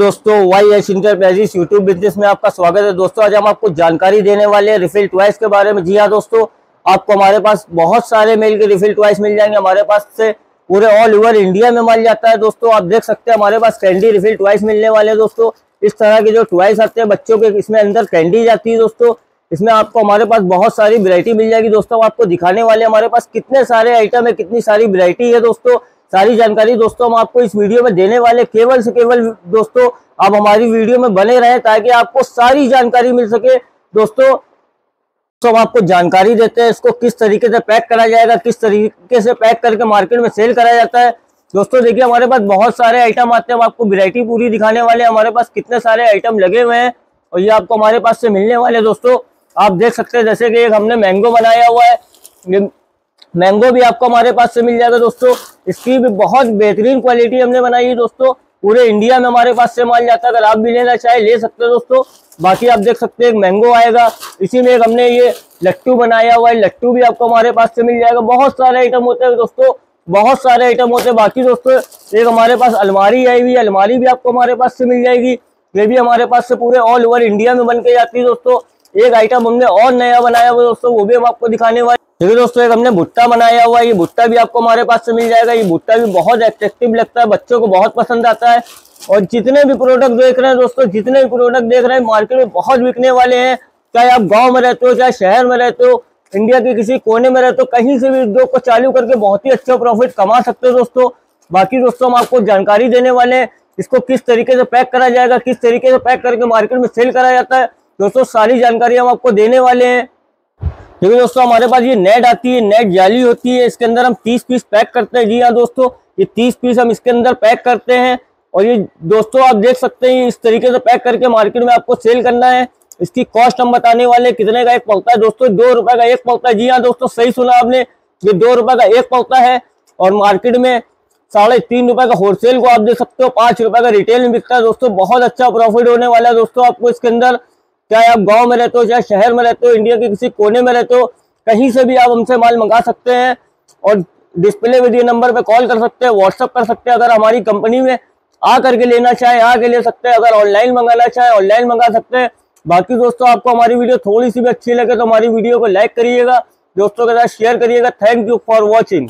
दोस्तों y.h enterprises YouTube business में आपका स्वागत है। दोस्तों आज हम आपको जानकारी देने वाले हैं रिफिल टॉयज के बारे में। जी हाँ दोस्तों, आपको हमारे पास बहुत सारे मेल के रिफिल टॉयज मिल जाएंगे। हमारे पास से पूरे ऑल ओवर इंडिया में माल जाता है दोस्तों। आप देख सकते हैं हमारे पास कैंडी रिफिल टॉयज मिलने वाले हैं दोस्तों। इस तरह के जो टॉयज आते हैं बच्चों के, इसमें अंदर कैंडी जाती है दोस्तों। इसमें आपको हमारे पास बहुत सारी वैरायटी मिल जाएगी दोस्तों। आपको दिखाने वाले हमारे पास कितने सारे आइटम है, कितनी सारी वैरायटी है दोस्तों। सारी जानकारी दोस्तों हम आपको इस वीडियो में देने वाले, केवल से केवल दोस्तों आप हमारी वीडियो में बने रहें ताकि आपको सारी जानकारी मिल सके दोस्तों। तो हम आपको जानकारी देते हैं इसको किस तरीके से पैक करा जाएगा, किस तरीके से पैक करके मार्केट में सेल कराया जाता है दोस्तों। देखिए हमारे पास बहुत सारे आइटम आते हैं, हम आपको वैरायटी पूरी दिखाने वाले हैं। हमारे पास कितने सारे आइटम लगे हुए हैं और ये आपको हमारे पास से मिलने वाले दोस्तों। आप देख सकते हैं जैसे कि एक हमने मैंगो बनाया हुआ है, मैंगो भी आपको हमारे पास से मिल जाएगा दोस्तों। इसकी भी बहुत बेहतरीन क्वालिटी हमने बनाई है दोस्तों। पूरे इंडिया में हमारे पास से माल जाता है, अगर आप भी लेना चाहे ले सकते हो दोस्तों। बाकी आप देख सकते हैं एक मैंगो आएगा, इसी में एक हमने ये लट्टू बनाया हुआ है, लट्टू भी आपको हमारे पास से मिल जाएगा। बहुत सारे आइटम होते हैं दोस्तों, बहुत सारे आइटम होते हैं। बाकी दोस्तों एक हमारे पास अलमारी आई हुई है, अलमारी भी आपको हमारे पास से मिल जाएगी। ये भी हमारे पास से पूरे ऑल ओवर इंडिया में बन के जाती है दोस्तों। एक आइटम हमने और नया बनाया हुआ दोस्तों, वो भी हम आपको दिखाने वाले। देखिए दोस्तों एक हमने भुट्टा बनाया हुआ है, ये भुट्टा भी आपको हमारे पास से मिल जाएगा। ये भुट्टा भी बहुत अट्रैक्टिव लगता है, बच्चों को बहुत पसंद आता है। और जितने भी प्रोडक्ट देख रहे हैं दोस्तों, जितने भी प्रोडक्ट देख रहे हैं मार्केट में बहुत बिकने वाले हैं। चाहे आप गाँव में रहते हो, चाहे शहर में रहते हो, इंडिया के किसी कोने में रहते हो, कहीं से भी उद्योग को चालू करके बहुत ही अच्छा प्रॉफिट कमा सकते हो दोस्तों। बाकी दोस्तों हम आपको जानकारी देने वाले हैं इसको किस तरीके से पैक करा जाएगा, किस तरीके से पैक करके मार्केट में सेल कराया जाता है दोस्तों। सारी जानकारी हम आपको देने वाले हैं। देखिए दोस्तों हमारे पास ये नेट आती है, नेट जाली होती है, इसके अंदर हम 30 पीस पैक करते हैं। जी हाँ दोस्तों, ये 30 पीस हम इसके अंदर पैक करते हैं। और ये दोस्तों आप देख सकते हैं इस तरीके से पैक करके मार्केट में आपको सेल करना है। इसकी कॉस्ट हम बताने वाले, कितने का एक पौता है दोस्तों। ₹2 का एक पौता है। जी हाँ दोस्तों, सही सुना आपने, ये ₹2 का एक पौता है। और मार्केट में ₹3.5 का होलसेल को आप देख सकते हो, ₹5 का रिटेल में बिकता है दोस्तों। बहुत अच्छा प्रॉफिट होने वाला है दोस्तों आपको इसके अंदर। चाहे आप गांव में रहते हो, चाहे शहर में रहते हो, इंडिया के किसी कोने में रहते हो, कहीं से भी आप हमसे माल मंगा सकते हैं। और डिस्प्ले में दिए नंबर पे कॉल कर सकते हैं, व्हाट्सअप कर सकते हैं। अगर हमारी कंपनी में आ करके लेना चाहे आके ले सकते हैं, अगर ऑनलाइन मंगाना चाहे ऑनलाइन मंगा सकते हैं। बाकी दोस्तों आपको हमारी वीडियो थोड़ी सी भी अच्छी लगे तो हमारी वीडियो को लाइक करिएगा, दोस्तों के साथ शेयर करिएगा। Thank you for watching.